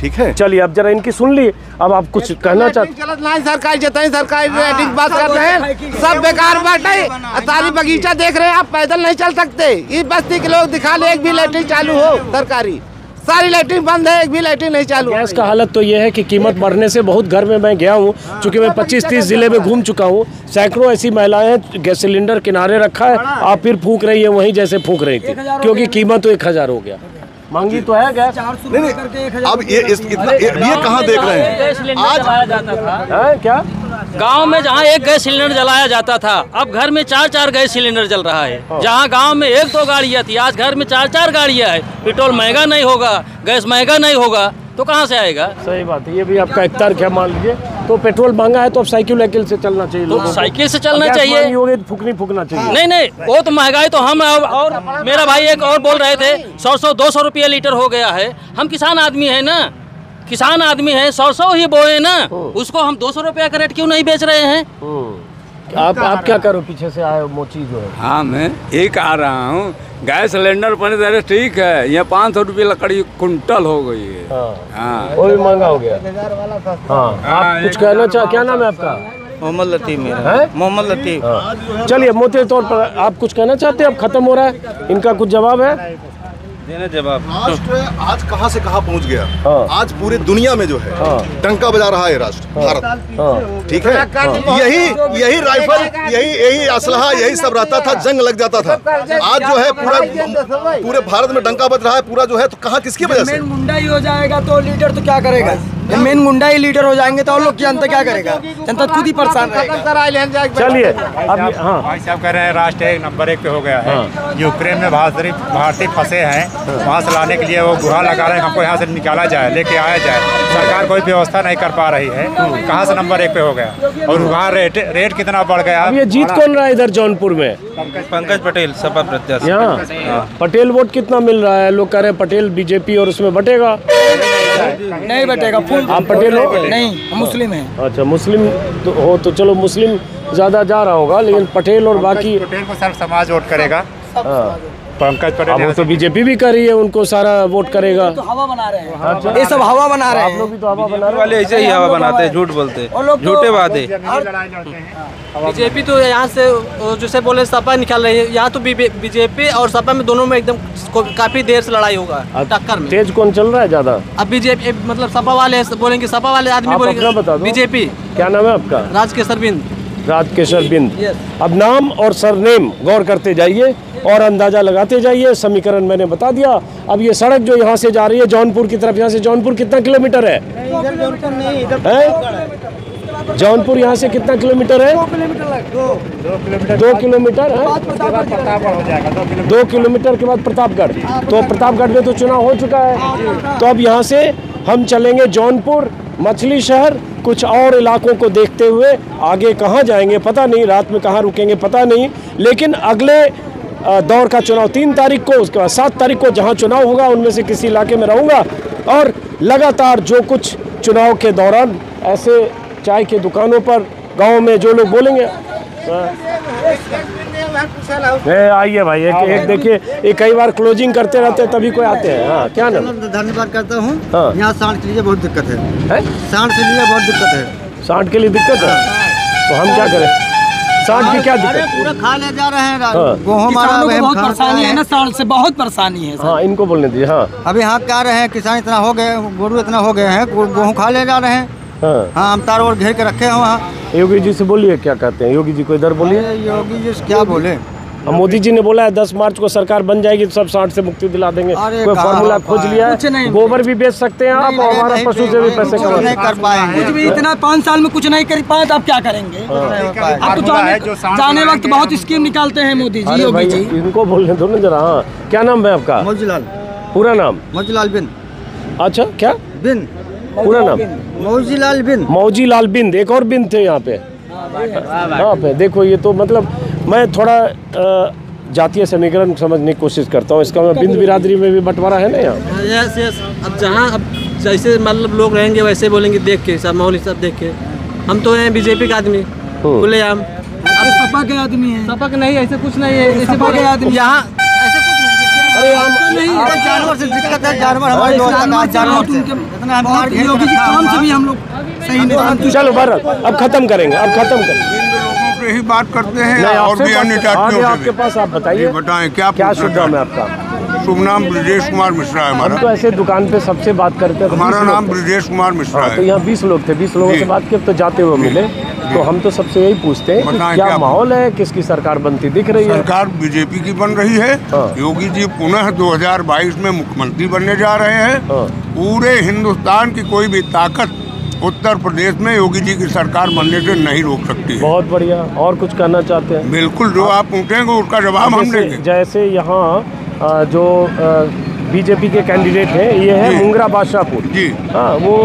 ठीक है। चलिए अब जरा इनकी सुन लीजिए, अब आप कुछ कहना चाहते हैं? सरकार जताई, सरकार बात कर रहे हैं, सब बेकार बात है। सारी बगीचा देख रहे हैं आप, पैदल नहीं चल सकते। इस बस्ती के लोग दिखा ले, एक भी लैटरिन चालू हो सरकारी, सारी लैटरिन बंद है, एक भी लैटरिन नहीं चालू। गैस का हालत तो ये है कि कीमत बढ़ने से बहुत घर में मैं गया हूँ, चूँकि मैं पच्चीस तीस जिले में घूम चुका हूँ। सैकड़ों ऐसी महिलाएं गैस सिलेंडर किनारे रखा है, आप फिर फूंक रही है वहीं जैसे फूंक रही थी, क्योंकि कीमत तो एक हज़ार हो गया। मांगी तो है क्या? नहीं नहीं, अब ये इतना ये कहाँ देख रहे हैं? आज क्या गांव में जहां एक गैस सिलेंडर जलाया जाता था, अब घर में चार चार गैस सिलेंडर जल रहा है। जहां गांव में एक दो गाड़ियां थी, आज घर में चार चार गाड़ियां है। पेट्रोल महंगा नहीं होगा, गैस महंगा नहीं होगा तो कहां से आएगा? सही बात है, ये भी आपका एक तर्क है। मान लीजिए तो पेट्रोल महंगा है तो अब साइकिल वाइकिल से चलना चाहिए, तो साइकिल से चलना चाहिए, फूकनी फूकना चाहिए। नहीं नहीं, वो तो महंगाई तो हम और मेरा भाई एक और बोल रहे थे सौ सौ दो सौ रुपया लीटर हो गया है। हम किसान आदमी है ना, किसान आदमी है, सौ सौ ही बोए ना, उसको हम दो सौ रुपया का रेट क्यों नहीं बेच रहे हैं? आप आप क्या करो, पीछे से आए मोची जो है। हाँ, मैं एक आ रहा हूँ। गैस सिलेंडर पर ठीक है, ये पाँच सौ रुपये लकड़ी कुंटल हो गई है। हाँ, वो भी महंगा हो गया। हाँ, आप कुछ कहना चाह, क्या नाम है आपका? मोहम्मद लतीफ। मेरा मोहम्मद लतीफ। चलिए, मोटे तौर पर आप कुछ कहना चाहते हैं? अब खत्म हो रहा है, इनका कुछ जवाब है? जवाब। राष्ट्र आज कहां से कहां पहुंच गया। हाँ। आज पूरे दुनिया में जो है हाँ। डंका बजा रहा है राष्ट्र भारत। हाँ। ठीक है। हाँ। यही यही राइफल, यही यही असलहा, यही सब रहता था, जंग लग जाता था। आज जो है पूरा पूरे भारत में डंका बज रहा है पूरा जो है, तो कहां किसकी वजह से? मेन गुंडा ही हो जाएगा तो लीडर तो क्या करेगा? मेन गुंडा ही लीडर हो जाएंगे तो लोग, जनता क्या करेगा? जनता खुद ही परेशान रहेगा। चलिए, भाई साहब कह रहे हैं राष्ट्र एक नंबर एक पे हो गया है। यूक्रेन में भारतीय फंसे हैं, वहाँ से लाने के लिए वो गुहार लगा रहे हैं, हमको यहाँ से निकाला जाए, लेके आया जाए। सरकार कोई व्यवस्था नहीं कर पा रही है, कहाँ से नंबर एक पे हो गया? और वहाँ रेट रेट कितना बढ़ गया। ये जीत कौन रहा है इधर जौनपुर में? पंकज पटेल, सपा प्रत्याशी। यहाँ पटेल वोट कितना मिल रहा है? लोग कह रहे हैं पटेल बीजेपी और उसमें बटेगा, नहीं बटेगा। आप पटेल हो? नहीं, मुस्लिम है। अच्छा, मुस्लिम तो हो तो चलो, मुस्लिम ज्यादा जा रहा होगा, लेकिन पटेल और बाकी पटेल को सर समाज वोट करेगा। पंकज पटेल वो तो बीजेपी भी कर रही है, उनको सारा वोट करेगा। ये तो हवा बना रहे हैं, ये सब हवा बना रहे हैं। आप लोग भी तो हवा बना रहे हैं, वाले ऐसे ही हवा बनाते हैं, झूठ बोलते हैं, झूठे वादे। बीजेपी तो यहाँ से जैसे बोले सपा निकाल रही है, यहाँ तो बीजेपी और सपा में दोनों में एकदम काफी देर से लड़ाई होगा, टक्कर में। तेज कौन चल रहा है ज्यादा? अब बीजेपी मतलब सपा वाले बोलेंगे, सपा वाले आदमी बोलेंगे बीजेपी। क्या नाम है आपका? राजकेशर बिंद। राजकेशर बिंद। अब नाम और सरनेम गौर करते जाइए और अंदाज़ा लगाते जाइए। समीकरण मैंने बता दिया। अब ये सड़क जो यहाँ से जा रही है जौनपुर की तरफ, यहाँ से जौनपुर कितना किलोमीटर है? है जौनपुर यहाँ से कितना किलोमीटर है? दो किलोमीटर है। दो किलोमीटर के बाद प्रतापगढ़, तो प्रतापगढ़ में तो चुनाव हो चुका है। तो अब यहाँ से हम चलेंगे जौनपुर, मछली शहर, कुछ और इलाकों को देखते हुए आगे कहाँ जाएंगे पता नहीं, रात में कहाँ रुकेंगे पता नहीं। लेकिन अगले दौर का चुनाव तीन तारीख को, उसके बाद सात तारीख को जहाँ चुनाव होगा उनमें से किसी इलाके में रहूँगा और लगातार जो कुछ चुनाव के दौरान ऐसे चाय की दुकानों पर गांव में जो लोग बोलेंगे। आइए भाई, एक एक देखिए, कई बार क्लोजिंग करते रहते हैं तभी कोई आते हैं। हाँ, क्या नाम? धन्यवाद करता हूँ। यहाँ सांड के लिए बहुत दिक्कत है, सांड के लिए बहुत दिक्कत है। सांड के लिए दिक्कत है तो हम क्या करें? सांड की क्या दिक्कत? पूरा खा ले जा रहे हैं। किसानों को बहुत परेशानी है ना, सांड से बहुत परेशानी है। हाँ, इनको बोलने दीजिए। हाँ, अभी यहाँ क्या रहे हैं, किसान इतना हो गए, गोरू इतना हो गए हैं, गेहूँ खा ले जा रहे हैं। हाँ, हम तार और घेर के रखे हैं वहाँ। योगी जी से बोलिए, क्या कहते हैं योगी जी को इधर बोलिए। योगी जी क्या बोले? मोदी जी ने बोला है दस मार्च को सरकार बन जाएगी तो सब सांड से मुक्ति दिला देंगे। कोई फॉर्मूला खोज लिया है? गोबर भी बेच सकते हैं आप और हमारा पशु से भी पैसे कमाएंगे। कुछ भी इतना पाँच साल में कुछ नहीं कर पाए तो आप क्या करेंगे? आप जाने वक्त बहुत स्कीम निकालते हैं मोदी जी, योगी जी। इनको बोलने दो ना जरा। हाँ, क्या नाम है आपका? मौजीलाल। पूरा नाम? मौजीलाल बिन। अच्छा, क्या बिन? पूरा नाम मौजीलाल बिन। मौजीलाल बिंद। एक और बिंद थे यहाँ पे। यहाँ पे देखो, ये तो मतलब मैं थोड़ा जातीय समीकरण समझने की कोशिश करता हूँ। इसका मैं बिंद बिरादरी में भी बंटवारा है ना यहाँ। Yes yes. अब जहाँ अब जैसे मतलब लोग रहेंगे वैसे बोलेंगे, देख के सब माहौल सब देख के। हम तो हैं बीजेपी का आदमी, बोले हम सपा के आदमी हैं। सपा के नहीं, ऐसे कुछ नहीं है, सपा के आदमी यहाँ जानवर से दिक्कत है। जानवर हमारे जानवर। चलो भारत, अब खत्म करेंगे, अब खत्म करेंगे। यही बात करते हैं और भी अन्य जातियों आपके पास। आप बताइए, बताएं क्या क्या शुभ नाम है आपका? शुभ नाम ब्रजेश कुमार मिश्रा है हमारा। तो ऐसे दुकान पे सबसे बात करते हैं, हमारा नाम ब्रजेश कुमार मिश्रा है। तो यहाँ बीस लोग थे, बीस लोगों से बात की तो जाते हुए मिले, तो हम तो सबसे यही पूछते हैं कि क्या माहौल है, किसकी सरकार बनती दिख रही है? सरकार बीजेपी की बन रही है। हाँ। योगी जी पुनः दो हज़ार बाईस में मुख्यमंत्री बनने जा रहे हैं। हाँ। पूरे हिंदुस्तान की कोई भी ताकत उत्तर प्रदेश में योगी जी की सरकार बनने से नहीं रोक सकती है। बहुत बढ़िया। और कुछ कहना चाहते हैं? बिल्कुल, जो आप पूछेंगे उसका जवाब हम देंगे। जैसे यहाँ जो बीजेपी के कैंडिडेट हैं, ये है मुंगरा बादशाहपुर जी, हाँ, वो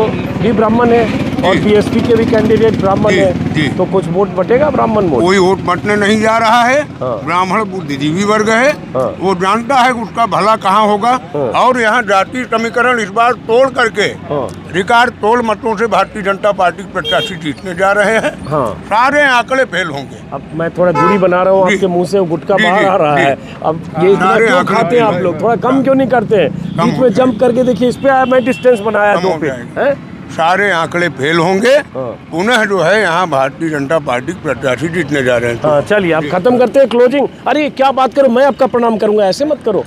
भी ब्राह्मण है और बीएसपी के भी कैंडिडेट ब्राह्मण है, तो कुछ वोट बटेगा ब्राह्मण वोट? कोई वोट बटने नहीं जा रहा है। हाँ। ब्राह्मण बुद्धिजीवी वर्ग है। हाँ। वो जानता है उसका भला कहाँ होगा। हाँ। और यहाँ जाति समीकरण इस बार तोड़ करके, हाँ, रिकॉर्ड तोड़ मतों से भारतीय जनता पार्टी के प्रत्याशी जीतने जा रहे हैं। हाँ। सारे आंकड़े फेल होंगे। अब मैं थोड़ा दूरी बना रहा हूँ, आपके मुँह से गुटखा बाहर आ रहा है। अब ये इतना क्यों खाते हैं आप लोग, थोड़ा कम क्यों नहीं करते हैं? बीच में जंप करके देखिए, इस पे मैं डिस्टेंस बनाया दो पे, सारे आंकड़े फेल होंगे। पुनः जो है यहाँ भारतीय जनता पार्टी प्रत्याशी जीतने जा रहे हैं। तो चलिए आप खत्म करते हैं क्लोजिंग। अरे क्या बात करो, मैं आपका प्रणाम करूँगा, ऐसे मत करो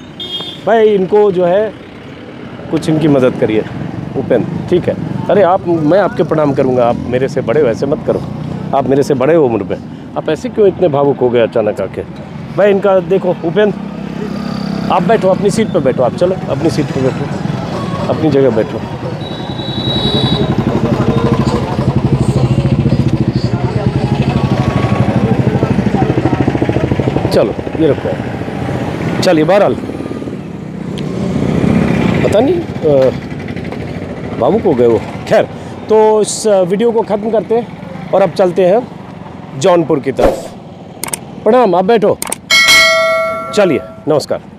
भाई, इनको जो है कुछ इनकी मदद करिए उपेंद्र, ठीक है? अरे आप, मैं आपके प्रणाम करूँगा, आप मेरे से बड़े हो, ऐसे मत करो, आप मेरे से बड़े हो उम्र में, आप ऐसे क्यों इतने भावुक हो गए अचानक आके भाई? इनका देखो उपेंद्र, आप बैठो अपनी सीट पर, बैठो आप, चलो अपनी सीट पर बैठो, अपनी जगह बैठो। चलो ये रखो, चलिए। बहरहाल पता नहीं भावुक हो गए वो, खैर तो इस वीडियो को ख़त्म करते हैं और अब चलते हैं जौनपुर की तरफ। प्रणाम, आप बैठो, चलिए, नमस्कार।